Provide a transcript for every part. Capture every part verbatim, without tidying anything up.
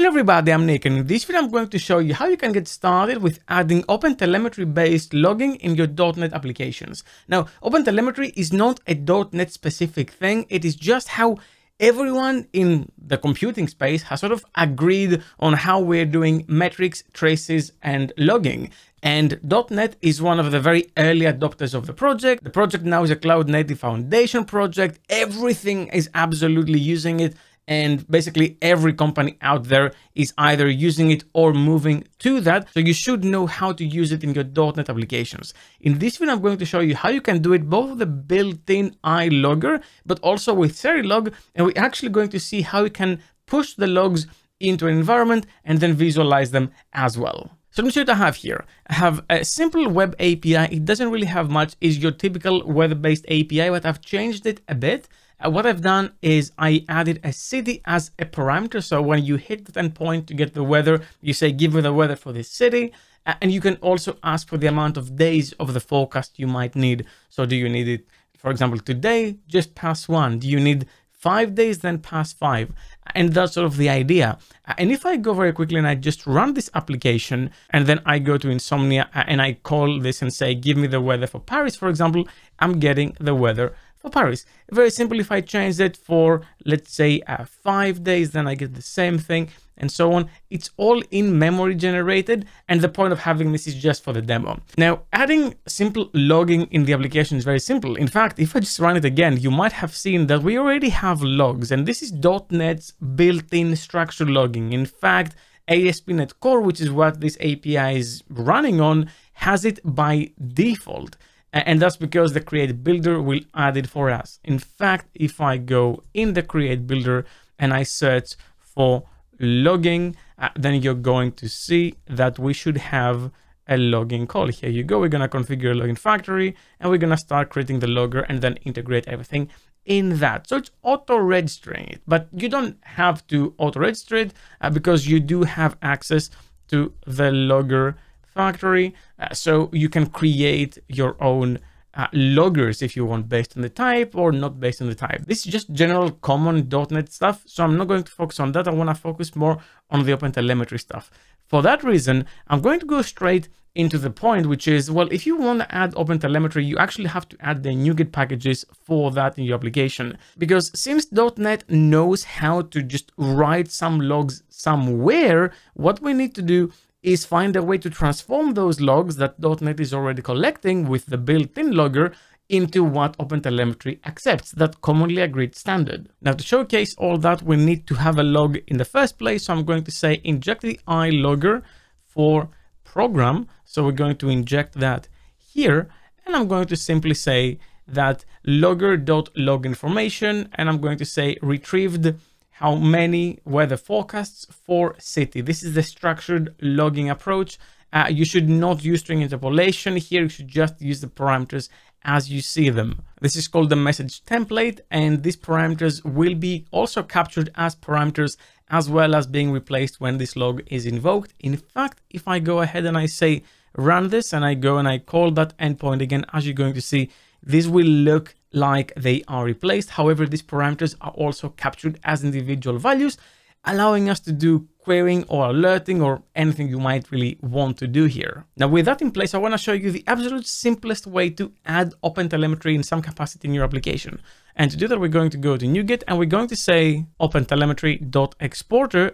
Hello everybody, I'm Nick, and in this video I'm going to show you how you can get started with adding OpenTelemetry based logging in your dot net applications. Now, OpenTelemetry is not a dot net specific thing, it is just how everyone in the computing space has sort of agreed on how we're doing metrics, traces, and logging. And dot net is one of the very early adopters of the project. The project now is a cloud native foundation project. Everything is absolutely using it. And basically every company out there is either using it or moving to that. So you should know how to use it in your dot net applications. In this video, I'm going to show you how you can do it both with the built-in ILogger, but also with Serilog. And we're actually going to see how you can push the logs into an environment and then visualize them as well. So let me show you what I have here. I have a simple web A P I. It doesn't really have much. It's your typical web-based A P I, but I've changed it a bit. What I've done is I added a city as a parameter. So when you hit the endpoint to get the weather, you say, give me the weather for this city. And you can also ask for the amount of days of the forecast you might need. So do you need it, for example, today, just past one? Do you need five days, then past five? And that's sort of the idea. And if I go very quickly and I just run this application, and then I go to Insomnia and I call this and say, give me the weather for Paris, for example, I'm getting the weather for Paris. Very simple. If I change it for, let's say, uh, five days, then I get the same thing and so on. It's all in memory generated. And the point of having this is just for the demo. Now, adding simple logging in the application is very simple. In fact, if I just run it again, you might have seen that we already have logs, and this is dot net's built-in structured logging. In fact, A S P dot net Core, which is what this A P I is running on, has it by default. And that's because the create builder will add it for us. In fact, if I go in the create builder and I search for logging, uh, then you're going to see that we should have a logging call. Here you go. We're going to configure a logging factory, and we're going to start creating the logger and then integrate everything in that. So it's auto registering it, but you don't have to auto register it uh, because you do have access to the logger factory, uh, so you can create your own uh, loggers if you want, based on the type or not based on the type. This is just general common dot net stuff, so I'm not going to focus on that. I want to focus more on the OpenTelemetry stuff. For that reason, I'm going to go straight into the point, which is, well, if you want to add OpenTelemetry, you actually have to add the NuGet packages for that in your application. Because since dot net knows how to just write some logs somewhere, what we need to do is find a way to transform those logs that dot net is already collecting with the built-in logger into what OpenTelemetry accepts, that commonly agreed standard. Now, to showcase all that, we need to have a log in the first place. So I'm going to say inject the ILogger for program. So we're going to inject that here, and I'm going to simply say that logger.log information, and I'm going to say retrieved how many weather forecasts for city. This is the structured logging approach. Uh, you should not use string interpolation here. You should just use the parameters as you see them. This is called the message template, and these parameters will be also captured as parameters, as well as being replaced when this log is invoked. In fact, if I go ahead and I say run this, and I go and I call that endpoint again, as you're going to see, this will look like they are replaced. However, these parameters are also captured as individual values, allowing us to do querying or alerting or anything you might really want to do here. Now, with that in place, I want to show you the absolute simplest way to add OpenTelemetry in some capacity in your application. And to do that, we're going to go to NuGet, and we're going to say OpenTelemetry.exporter.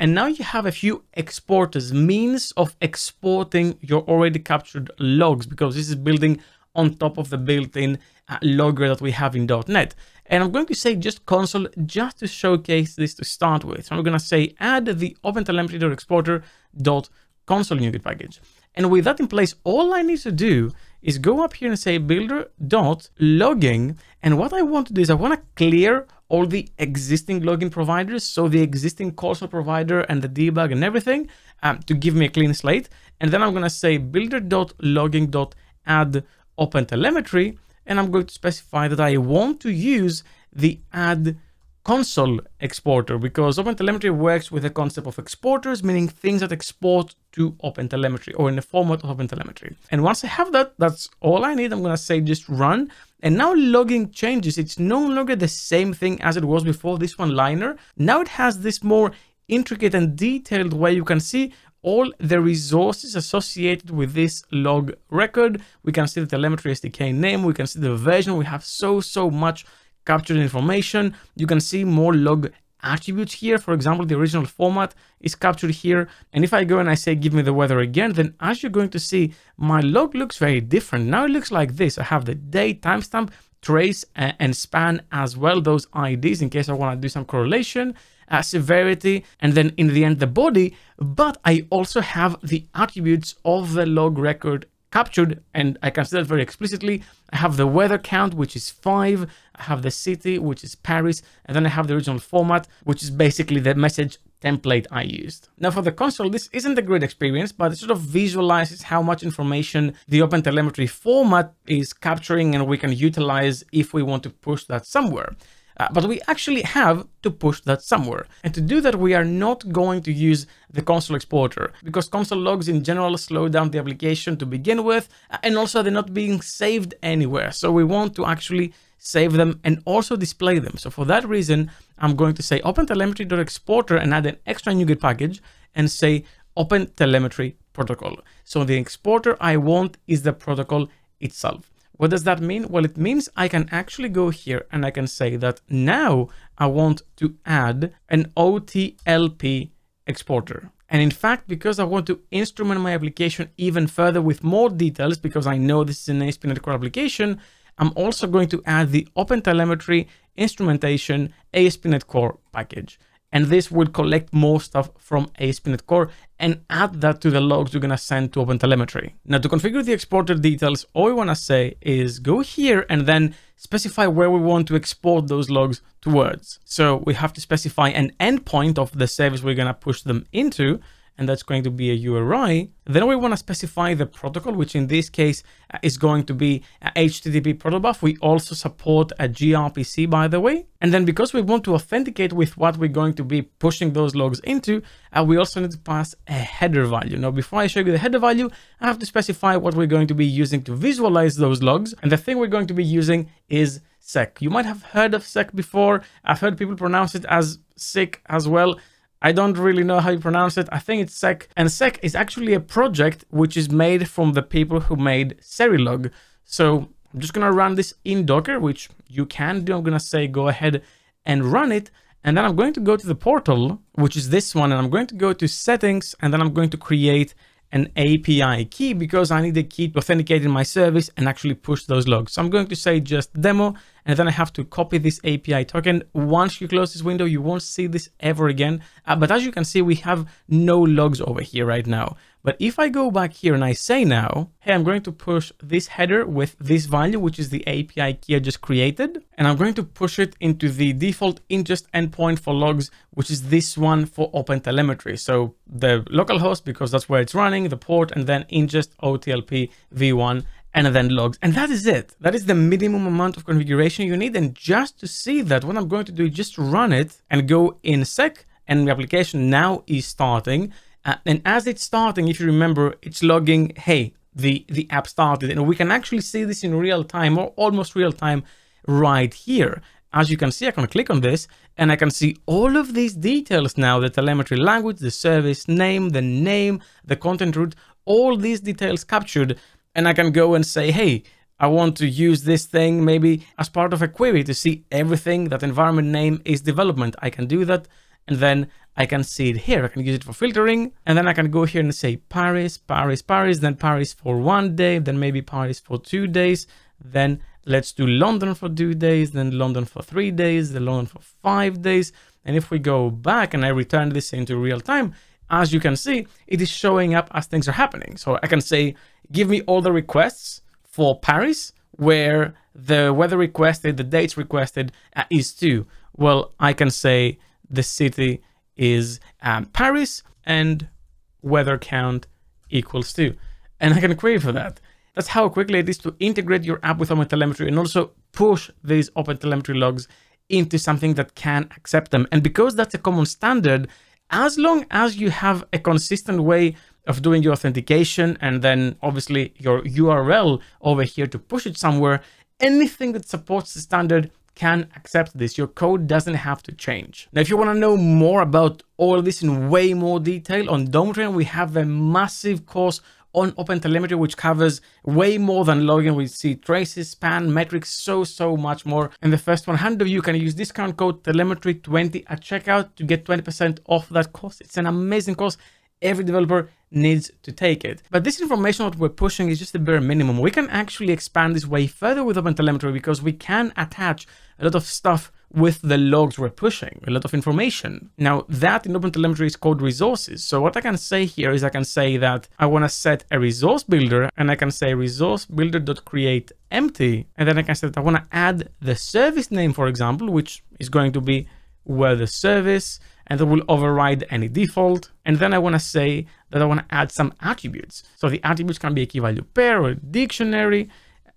And now you have a few exporters, means of exporting your already captured logs, because this is building on top of the built-in uh, logger that we have in dot net. And I'm going to say just console, just to showcase this to start with. So I'm going to say add the OpenTelemetry.exporter.console NuGet package. And with that in place, all I need to do is go up here and say builder.logging. And what I want to do is I want to clear all the existing login providers, so the existing console provider and the debug and everything, um, to give me a clean slate. And then I'm going to say builder.logging.add OpenTelemetry, and I'm going to specify that I want to use the add console exporter, because OpenTelemetry works with the concept of exporters, meaning things that export to OpenTelemetry or in the format of OpenTelemetry. And once I have that, that's all I need. I'm going to say just run, and now logging changes. It's no longer the same thing as it was before, this one liner. Now it has this more intricate and detailed way, you can see all the resources associated with this log record. We can see the telemetry S D K name, we can see the version, we have so, so much captured information. You can see more log attributes here. For example, the original format is captured here. And if I go and I say, give me the weather again, then as you're going to see, my log looks very different. Now it looks like this. I have the day, timestamp, trace uh, and span as well, those I Ds in case I want to do some correlation, uh, severity, and then in the end, the body. But I also have the attributes of the log record captured, and I can see that very explicitly. I have the weather count, which is five. I have the city, which is Paris. And then I have the original format, which is basically the message template I used. Now for the console, this isn't a great experience, but it sort of visualizes how much information the OpenTelemetry format is capturing and we can utilize if we want to push that somewhere. Uh, but we actually have to push that somewhere. And to do that, we are not going to use the console exporter, because console logs in general slow down the application to begin with, and also they're not being saved anywhere. So we want to actually save them and also display them. So for that reason, I'm going to say OpenTelemetry.exporter and add an extra NuGet package and say OpenTelemetry protocol. So the exporter I want is the protocol itself. What does that mean? Well, it means I can actually go here and I can say that now I want to add an O T L P exporter. And in fact, because I want to instrument my application even further with more details, because I know this is an A S P dot NET Core application, I'm also going to add the OpenTelemetry instrumentation A S P dot NET Core package. And this will collect more stuff from A S P dot NET Core and add that to the logs you're going to send to OpenTelemetry. Now to configure the exporter details, all we want to say is go here and then specify where we want to export those logs towards. So we have to specify an endpoint of the service we're going to push them into, and that's going to be a U R I. Then we want to specify the protocol, which in this case is going to be H T T P protobuf. We also support a gRPC, by the way. And then because we want to authenticate with what we're going to be pushing those logs into, uh, we also need to pass a header value. Now, before I show you the header value, I have to specify what we're going to be using to visualize those logs. And the thing we're going to be using is Seq. You might have heard of Seq before. I've heard people pronounce it as Seq as well. I don't really know how you pronounce it. I think it's Seq. And Seq is actually a project which is made from the people who made Serilog. So I'm just going to run this in Docker, which you can do. I'm going to say go ahead and run it. And then I'm going to go to the portal, which is this one. And I'm going to go to settings. And then I'm going to create an A P I key, because I need a key to authenticate in my service and actually push those logs. So I'm going to say just demo, and then I have to copy this A P I token. Once you close this window, you won't see this ever again. Uh, but as you can see, we have no logs over here right now. But if I go back here and I say now, hey, I'm going to push this header with this value, which is the A P I key I just created. And I'm going to push it into the default ingest endpoint for logs, which is this one for OpenTelemetry. So the localhost, because that's where it's running, the port, and then ingest O T L P v one, and then logs. And that is it. That is the minimum amount of configuration you need. And just to see that, what I'm going to do is just run it and go in Seq, and the application now is starting. Uh, and as it's starting, if you remember, it's logging, hey, the, the app started. And we can actually see this in real time, or almost real time, right here. As you can see, I can click on this and I can see all of these details now, the telemetry language, the service name, the name, the content route, all these details captured. And I can go and say, hey, I want to use this thing maybe as part of a query to see everything that environment name is development. I can do that. And then I can see it here. I can use it for filtering. And then I can go here and say Paris, Paris, Paris, then Paris for one day, then maybe Paris for two days. Then let's do London for two days, then London for three days, then London for five days. And if we go back and I return this into real time, as you can see, it is showing up as things are happening. So I can say, give me all the requests for Paris, where the weather requested, the dates requested uh, is to. Well, I can say the city is um, Paris and weather count equals two. And I can query for that. That's how quickly it is to integrate your app with OpenTelemetry and also push these OpenTelemetry logs into something that can accept them. And because that's a common standard, as long as you have a consistent way of doing your authentication and then obviously your U R L over here to push it somewhere, anything that supports the standard can accept this. Your code doesn't have to change. Now, if you want to know more about all this in way more detail, on DomeTrain, we have a massive course on OpenTelemetry, which covers way more than logging. We see traces, span, metrics, so, so much more. In the first one hundred of you can use discount code Telemetry twenty at checkout to get twenty percent off that course. It's an amazing course. Every developer needs to take it. But this information that we're pushing is just the bare minimum. We can actually expand this way further with OpenTelemetry because we can attach a lot of stuff with the logs we're pushing, a lot of information. Now, that in OpenTelemetry is called resources. So what I can say here is I can say that I want to set a resource builder, and I can say resource builder.create empty. And then I can say that I want to add the service name, for example, which is going to be where the service, and that will override any default. And then I want to say that I want to add some attributes. So the attributes can be a key value pair or a dictionary,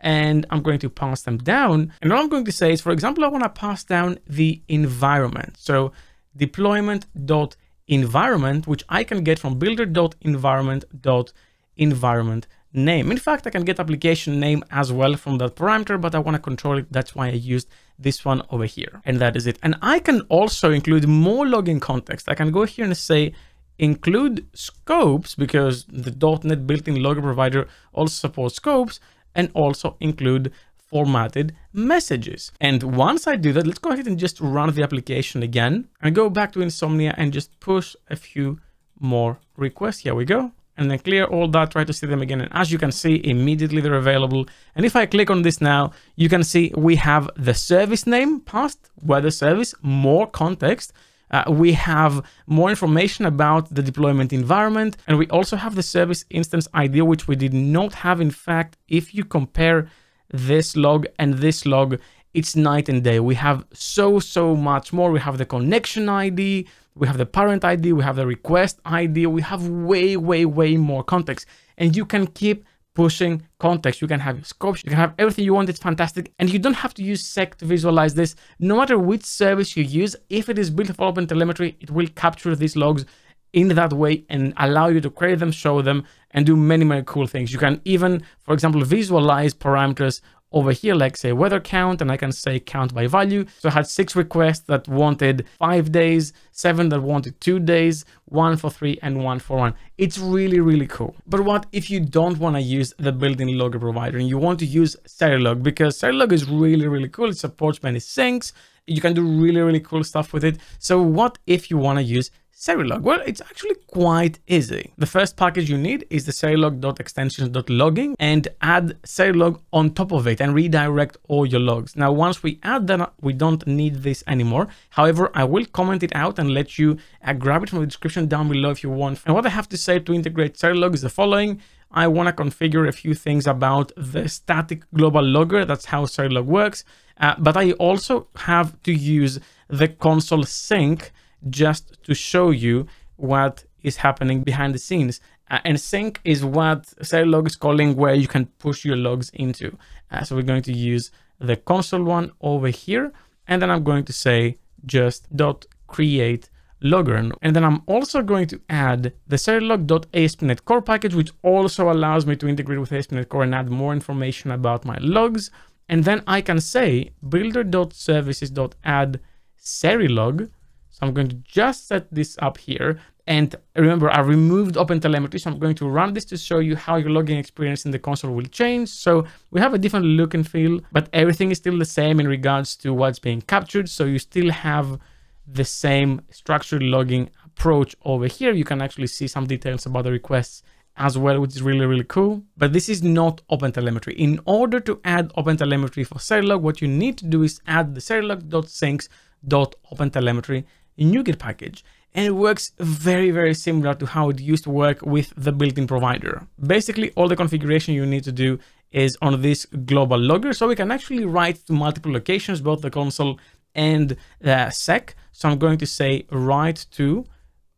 and I'm going to pass them down. And what I'm going to say is, for example, I want to pass down the environment. So deployment.environment, which I can get from builder.environment.environment name. In fact, I can get application name as well from that parameter, but I want to control it. That's why I used this one over here. And that is it. And I can also include more logging context. I can go here and say include scopes, because the dot net built-in logger provider also supports scopes, and also include formatted messages. And once I do that, let's go ahead and just run the application again and go back to Insomnia and just push a few more requests. Here we go. And then clear all that, try to see them again. And as you can see, immediately they're available. And if I click on this now, you can see we have the service name passed, weather service, more context. Uh, we have more information about the deployment environment. And we also have the service instance I D, which we did not have. In fact, if you compare this log and this log, it's night and day. We have so, so much more. We have the connection I D, we have the parent I D, we have the request I D, we have way, way, way more context. And you can keep pushing context. You can have scopes, you can have everything you want. It's fantastic. And you don't have to use Seq to visualize this. No matter which service you use, if it is built for OpenTelemetry, it will capture these logs in that way and allow you to query them, show them, and do many, many cool things. You can even, for example, visualize parameters over here, like say weather count, and I can say count by value. So I had six requests that wanted five days, seven that wanted two days, one for three, and one for one. It's really, really cool. But what if you don't want to use the built-in logger provider and you want to use Serilog? Because Serilog is really, really cool. It supports many syncs. You can do really, really cool stuff with it. So what if you want to use Serilog? Well, it's actually quite easy. The first package you need is the serilog.extensions.logging, and add Serilog on top of it and redirect all your logs. Now, once we add that, we don't need this anymore. However, I will comment it out and let you uh, grab it from the description down below if you want. And what I have to say to integrate Serilog is the following. I want to configure a few things about the static global logger. That's how Serilog works. Uh, but I also have to use the console sync just to show you what is happening behind the scenes. Uh, and sync is what Serilog is calling where you can push your logs into. Uh, so we're going to use the console one over here. And then I'm going to say just dot create logger. And then I'm also going to add the Serilog.A S P dot net Core package, which also allows me to integrate with A S P dot net Core and add more information about my logs. And then I can say builder.services.add Serilog. So I'm going to just set this up here. And remember, I removed OpenTelemetry, so I'm going to run this to show you how your logging experience in the console will change. So we have a different look and feel, but everything is still the same in regards to what's being captured. So you still have the same structured logging approach over here. You can actually see some details about the requests as well, which is really, really cool. But this is not OpenTelemetry. In order to add OpenTelemetry for Serilog, what you need to do is add the serilog.syncs.opentelemetry NuGet package. And it works very, very similar to how it used to work with the built-in provider. Basically, all the configuration you need to do is on this global logger. So we can actually write to multiple locations, both the console and the sec. So I'm going to say write to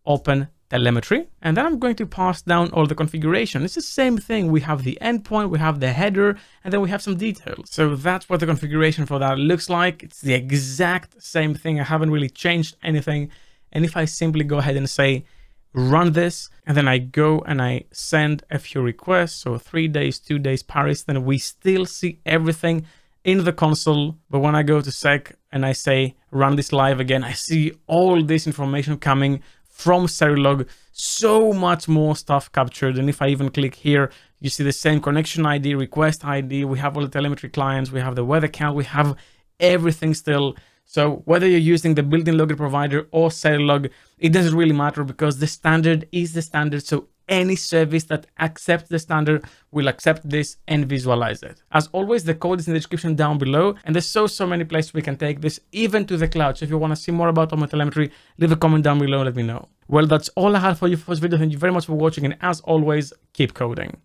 OpenTelemetry, and then I'm going to pass down all the configuration. It's the same thing. We have the endpoint, we have the header, and then we have some details. So that's what the configuration for that looks like. It's the exact same thing. I haven't really changed anything. And if I simply go ahead and say run this, and then I go and I send a few requests, so three days, two days, Paris, then we still see everything in the console. But when I go to Seq and I say run this live again, I see all this information coming from Serilog, so much more stuff captured. And if I even click here, you see the same connection I D, request I D, we have all the telemetry clients, we have the weather count, we have everything still. So whether you're using the built-in logger provider or Serilog, it doesn't really matter because the standard is the standard. So any service that accepts the standard will accept this and visualize it. As always, the code is in the description down below, and there's so, so many places we can take this, even to the cloud. So if you want to see more about OpenTelemetry, leave a comment down below and let me know. Well, that's all I had for you for this video. Thank you very much for watching, and as always, keep coding.